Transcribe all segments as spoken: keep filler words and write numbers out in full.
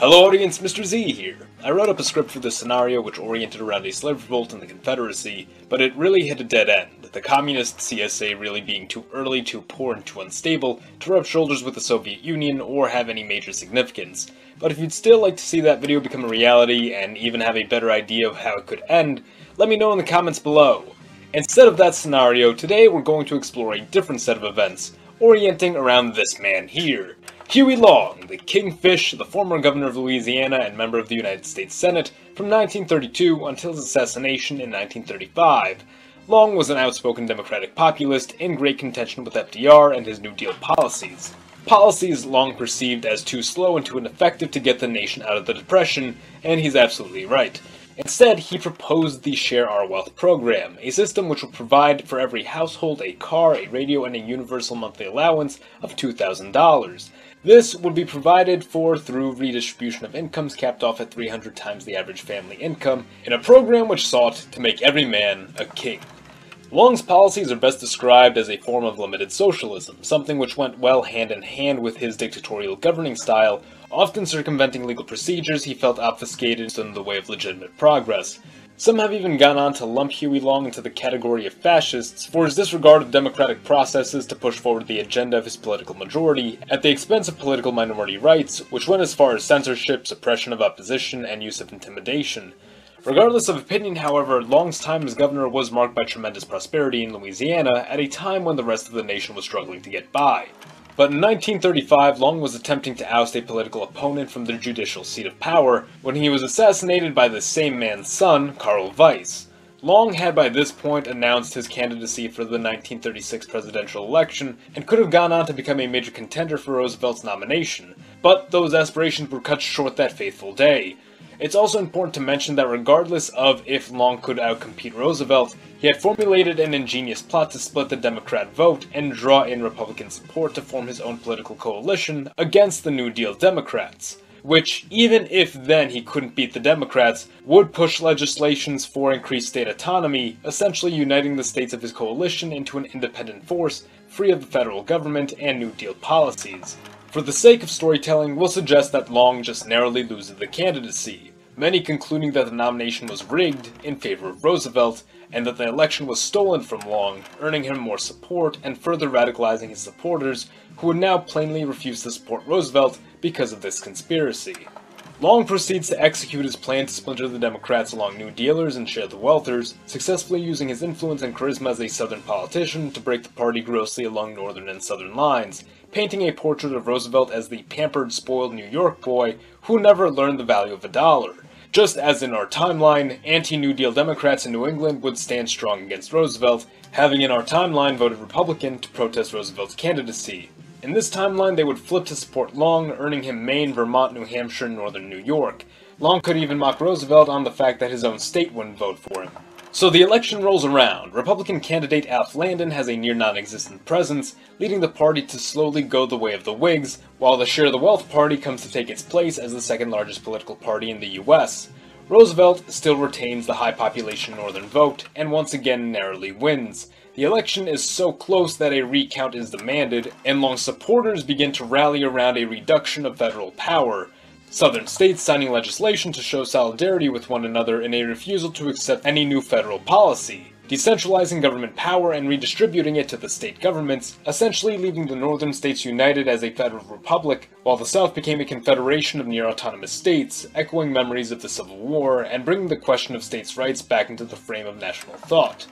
Hello audience, Mister Z here. I wrote up a script for this scenario which oriented around a slave revolt in the Confederacy, but it really hit a dead end, the Communist C S A really being too early, too poor, and too unstable to rub shoulders with the Soviet Union or have any major significance. But if you'd still like to see that video become a reality, and even have a better idea of how it could end, let me know in the comments below. Instead of that scenario, today we're going to explore a different set of events, orienting around this man here. Huey Long, the Kingfish, the former governor of Louisiana and member of the United States Senate from nineteen thirty-two until his assassination in nineteen thirty-five. Long was an outspoken Democratic populist in great contention with F D R and his New Deal policies. Policies Long perceived as too slow and too ineffective to get the nation out of the Depression, and he's absolutely right. Instead, he proposed the Share Our Wealth program, a system which would provide for every household a car, a radio, and a universal monthly allowance of two thousand dollars. This would be provided for through redistribution of incomes capped off at three hundred times the average family income, in a program which sought to make every man a king. Long's policies are best described as a form of limited socialism, something which went well hand in hand with his dictatorial governing style, often circumventing legal procedures he felt obfuscated in the way of legitimate progress. Some have even gone on to lump Huey Long into the category of fascists for his disregard of democratic processes to push forward the agenda of his political majority, at the expense of political minority rights, which went as far as censorship, suppression of opposition, and use of intimidation. Regardless of opinion, however, Long's time as governor was marked by tremendous prosperity in Louisiana at a time when the rest of the nation was struggling to get by. But in nineteen thirty-five, Long was attempting to oust a political opponent from their judicial seat of power when he was assassinated by the same man's son, Carl Weiss. Long had by this point announced his candidacy for the nineteen thirty-six presidential election and could have gone on to become a major contender for Roosevelt's nomination, but those aspirations were cut short that fateful day. It's also important to mention that regardless of if Long could outcompete Roosevelt, he had formulated an ingenious plot to split the Democrat vote and draw in Republican support to form his own political coalition against the New Deal Democrats, which, even if then he couldn't beat the Democrats, would push legislations for increased state autonomy, essentially uniting the states of his coalition into an independent force, free of the federal government and New Deal policies. For the sake of storytelling, we'll suggest that Long just narrowly loses the candidacy, many concluding that the nomination was rigged in favor of Roosevelt, and that the election was stolen from Long, earning him more support and further radicalizing his supporters, who would now plainly refuse to support Roosevelt because of this conspiracy. Long proceeds to execute his plan to splinter the Democrats along New Dealers and Share the Wealthers, successfully using his influence and charisma as a Southern politician to break the party grossly along Northern and Southern lines, painting a portrait of Roosevelt as the pampered, spoiled New York boy who never learned the value of a dollar. Just as in our timeline, anti-New Deal Democrats in New England would stand strong against Roosevelt, having in our timeline voted Republican to protest Roosevelt's candidacy. In this timeline, they would flip to support Long, earning him Maine, Vermont, New Hampshire, and northern New York. Long could even mock Roosevelt on the fact that his own state wouldn't vote for him. So the election rolls around. Republican candidate Alf Landon has a near non-existent presence, leading the party to slowly go the way of the Whigs, while the Share the Wealth party comes to take its place as the second largest political party in the U S. Roosevelt still retains the high population northern vote, and once again narrowly wins. The election is so close that a recount is demanded, and Long's supporters begin to rally around a reduction of federal power, Southern states signing legislation to show solidarity with one another in a refusal to accept any new federal policy, decentralizing government power and redistributing it to the state governments, essentially leaving the northern states united as a federal republic, while the South became a confederation of near-autonomous states, echoing memories of the Civil War and bringing the question of states' rights back into the frame of national thought.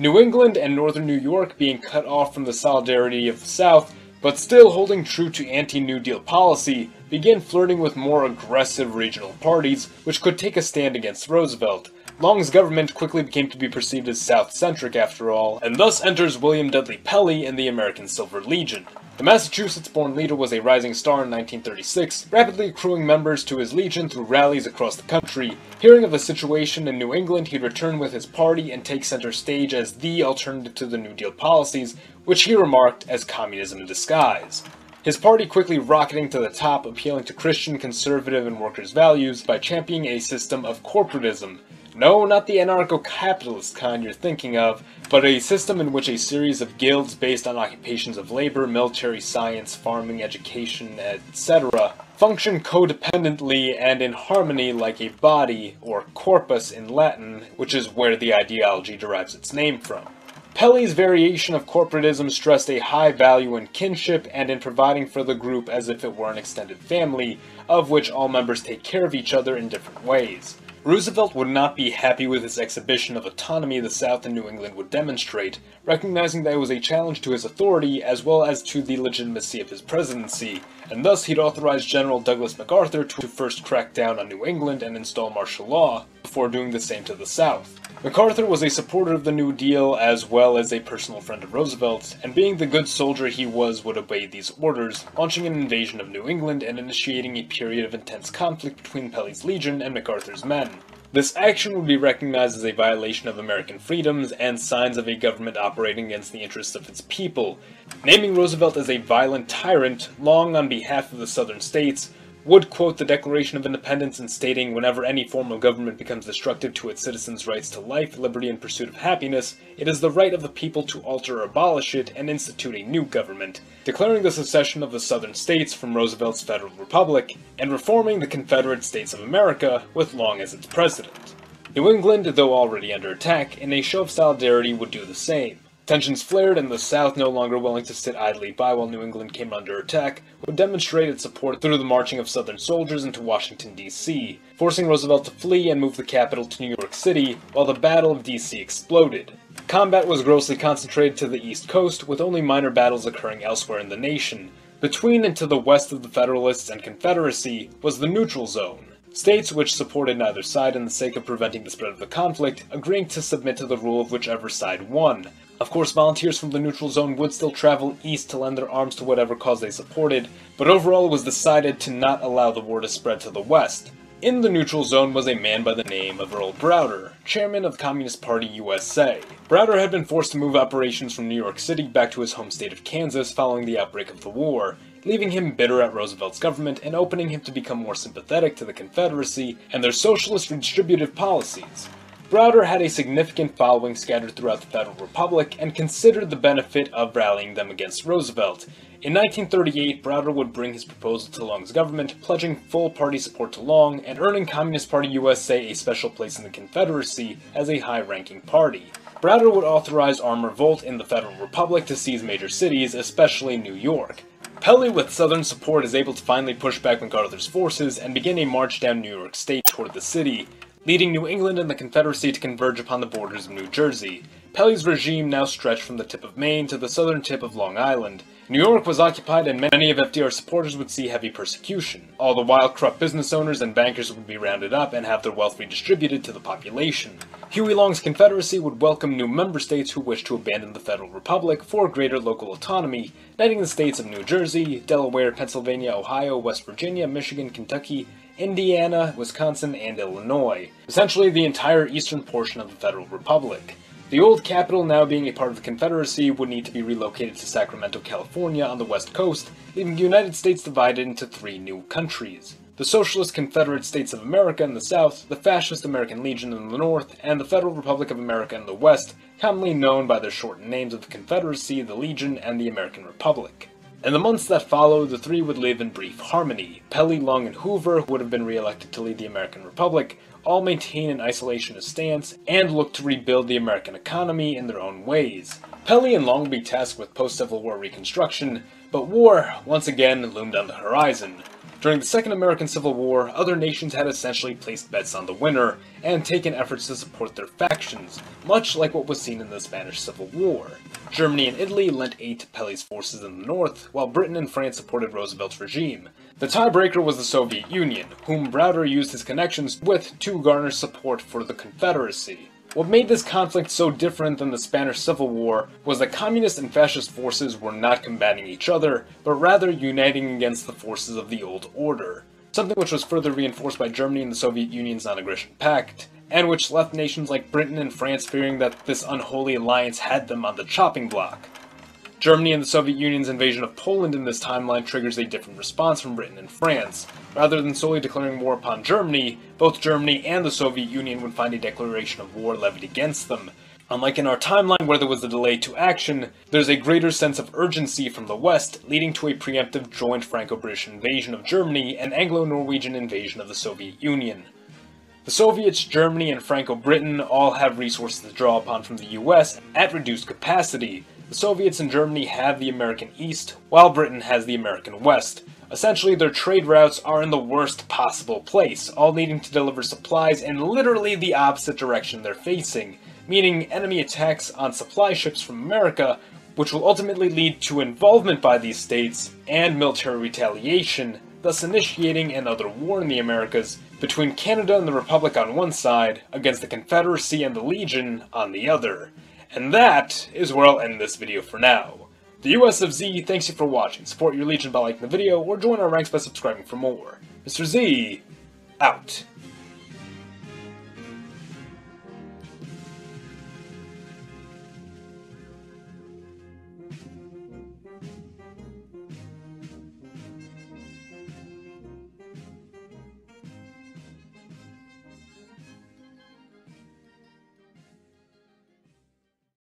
New England and northern New York being cut off from the solidarity of the South, but still holding true to anti-New Deal policy, began flirting with more aggressive regional parties, which could take a stand against Roosevelt. Long's government quickly became to be perceived as South-centric after all, and thus enters William Dudley Pelley and the American Silver Legion. The Massachusetts-born leader was a rising star in nineteen thirty-six, rapidly accruing members to his legion through rallies across the country. Hearing of the situation in New England, he'd return with his party and take center stage as the alternative to the New Deal policies, which he remarked as communism in disguise. His party quickly rocketing to the top, appealing to Christian, conservative, and workers' values by championing a system of corporatism, No, not the anarcho-capitalist kind you're thinking of, but a system in which a series of guilds based on occupations of labor, military science, farming, education, et cetera function codependently and in harmony like a body, or corpus in Latin, which is where the ideology derives its name from. Pelley's variation of corporatism stressed a high value in kinship and in providing for the group as if it were an extended family, of which all members take care of each other in different ways. Roosevelt would not be happy with his exhibition of autonomy the South and New England would demonstrate, recognizing that it was a challenge to his authority as well as to the legitimacy of his presidency, and thus he'd authorized General Douglas MacArthur to first crack down on New England and install martial law, before doing the same to the South. MacArthur was a supporter of the New Deal as well as a personal friend of Roosevelt's, and being the good soldier he was would obey these orders, launching an invasion of New England and initiating a period of intense conflict between Pelley's Legion and MacArthur's men. This action would be recognized as a violation of American freedoms and signs of a government operating against the interests of its people. Naming Roosevelt as a violent tyrant, Long on behalf of the Southern states, would quote the Declaration of Independence in stating, whenever any form of government becomes destructive to its citizens' rights to life, liberty, and pursuit of happiness, it is the right of the people to alter or abolish it and institute a new government, declaring the secession of the Southern states from Roosevelt's Federal Republic, and reforming the Confederate States of America, with Long as its president. New England, though already under attack, in a show of solidarity would do the same. Tensions flared, and the South, no longer willing to sit idly by while New England came under attack, would demonstrate its support through the marching of Southern soldiers into Washington, D C, forcing Roosevelt to flee and move the capital to New York City, while the Battle of D C exploded. Combat was grossly concentrated to the East Coast, with only minor battles occurring elsewhere in the nation. Between and to the west of the Federalists and Confederacy was the Neutral Zone. States which supported neither side in the sake of preventing the spread of the conflict, agreeing to submit to the rule of whichever side won. Of course, volunteers from the Neutral Zone would still travel east to lend their arms to whatever cause they supported, but overall it was decided to not allow the war to spread to the west. In the Neutral Zone was a man by the name of Earl Browder, chairman of the Communist Party U S A. Browder had been forced to move operations from New York City back to his home state of Kansas following the outbreak of the war, leaving him bitter at Roosevelt's government and opening him to become more sympathetic to the Confederacy and their socialist redistributive policies. Browder had a significant following scattered throughout the Federal Republic and considered the benefit of rallying them against Roosevelt. In nineteen thirty-eight, Browder would bring his proposal to Long's government, pledging full party support to Long and earning Communist Party U S A a special place in the Confederacy as a high-ranking party. Browder would authorize armed revolt in the Federal Republic to seize major cities, especially New York. Pelley, with Southern support, is able to finally push back MacArthur's forces and begin a march down New York State toward the city, leading New England and the Confederacy to converge upon the borders of New Jersey. Pelley's regime now stretched from the tip of Maine to the southern tip of Long Island. New York was occupied and many of F D R's supporters would see heavy persecution. All the while, corrupt business owners and bankers would be rounded up and have their wealth redistributed to the population. Huey Long's Confederacy would welcome new member states who wished to abandon the Federal Republic for greater local autonomy, uniting the states of New Jersey, Delaware, Pennsylvania, Ohio, West Virginia, Michigan, Kentucky, Indiana, Wisconsin, and Illinois, essentially the entire eastern portion of the Federal Republic. The old capital, now being a part of the Confederacy, would need to be relocated to Sacramento, California on the west coast, leaving the United States divided into three new countries: the Socialist Confederate States of America in the south, the Fascist American Legion in the north, and the Federal Republic of America in the west, commonly known by their shortened names of the Confederacy, the Legion, and the American Republic. In the months that followed, the three would live in brief harmony. Pelley, Long, and Hoover, who would have been re-elected to lead the American Republic, all maintain an isolationist stance and look to rebuild the American economy in their own ways. Pelley and Long would be tasked with post-Civil War reconstruction, but war, once again, loomed on the horizon. During the Second American Civil War, other nations had essentially placed bets on the winner and taken efforts to support their factions, much like what was seen in the Spanish Civil War. Germany and Italy lent aid to Pelley's forces in the north, while Britain and France supported Roosevelt's regime. The tiebreaker was the Soviet Union, whom Browder used his connections with to garner support for the Confederacy. What made this conflict so different than the Spanish Civil War was that communist and fascist forces were not combating each other, but rather uniting against the forces of the old order, something which was further reinforced by Germany and the Soviet Union's non-aggression pact, and which left nations like Britain and France fearing that this unholy alliance had them on the chopping block. Germany and the Soviet Union's invasion of Poland in this timeline triggers a different response from Britain and France. Rather than solely declaring war upon Germany, both Germany and the Soviet Union would find a declaration of war levied against them. Unlike in our timeline where there was a delay to action, there's a greater sense of urgency from the West, leading to a preemptive joint Franco-British invasion of Germany and Anglo-Norwegian invasion of the Soviet Union. The Soviets, Germany, and Franco-Britain all have resources to draw upon from the U S at reduced capacity. The Soviets and Germany have the American East, while Britain has the American West. Essentially, their trade routes are in the worst possible place, all needing to deliver supplies in literally the opposite direction they're facing, meaning enemy attacks on supply ships from America, which will ultimately lead to involvement by these states and military retaliation, thus initiating another war in the Americas between Canada and the Republic on one side, against the Confederacy and the Legion on the other. And that is where I'll end this video for now. The U S of Z thanks you for watching. Support your Legion by liking the video or join our ranks by subscribing for more. Mister Z, out.